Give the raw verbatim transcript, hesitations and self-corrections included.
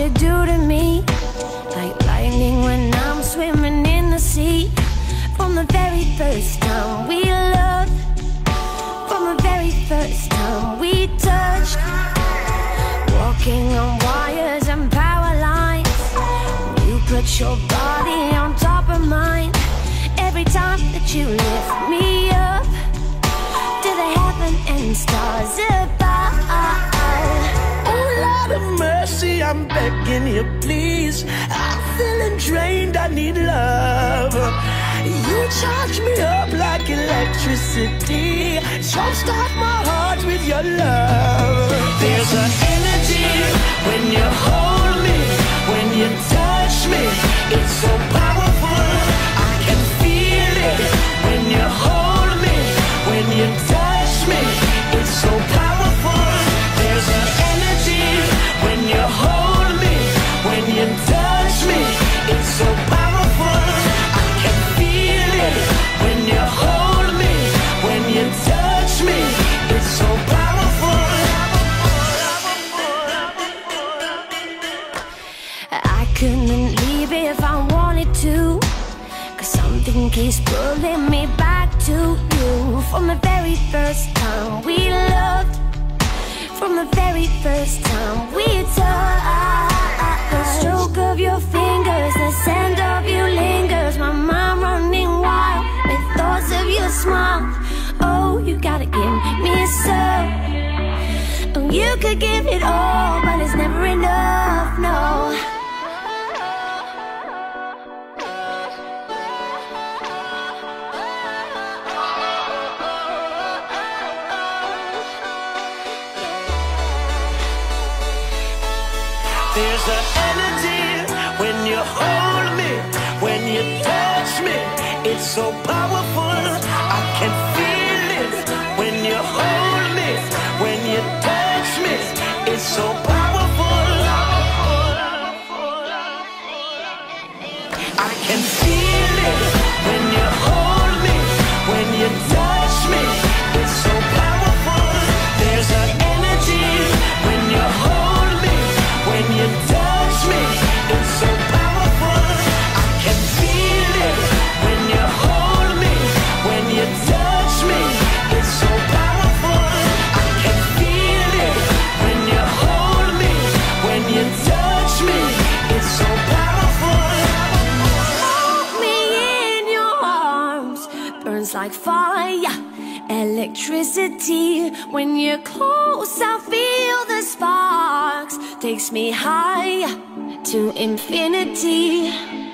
you do to me, like lightning when I'm swimming in the sea. From the very first time we loved, from the very first time we touched, walking on wires and power lines, you put your body on top of mine. Every time that you lift me up to the heaven and stars above. Lord of mercy, I'm begging you, please. I'm feeling drained, I need love. You charge me up like electricity. Jumpstart my heart with your love. There's an energy when you hold me, when you touch me. It's so powerful, I can feel it. When you hold me, when you touch me. It's so powerful. There's an energy when you hold me, when you touch me. It's so powerful, I can feel it. When you hold me, when you touch me. It's so powerful. I couldn't leave if I wanted to, 'cause something keeps pulling me back to you. From the very first time we loved, from the very first time we touched, the stroke of your fingers, the scent of you lingers. My mind running wild with thoughts of your smile. Oh, you gotta give me some. Oh, you could give it all, but it's never enough, no. There's an energy when you hold me, when you touch me. It's so powerful, I can feel it. When you hold me, when you touch me. It's so powerful, I can feel it. When you hold me, when you touch me. It's so powerful. There's an energy when you hold me, when you touch me. It's so powerful, I can feel it. When you hold me, when you touch me. It's so powerful, I can feel it. When you hold me, when you touch me. It's so powerful. Hold me in your arms, burns like fire, electricity. When you're close, I feel the sparks. Takes me high to infinity.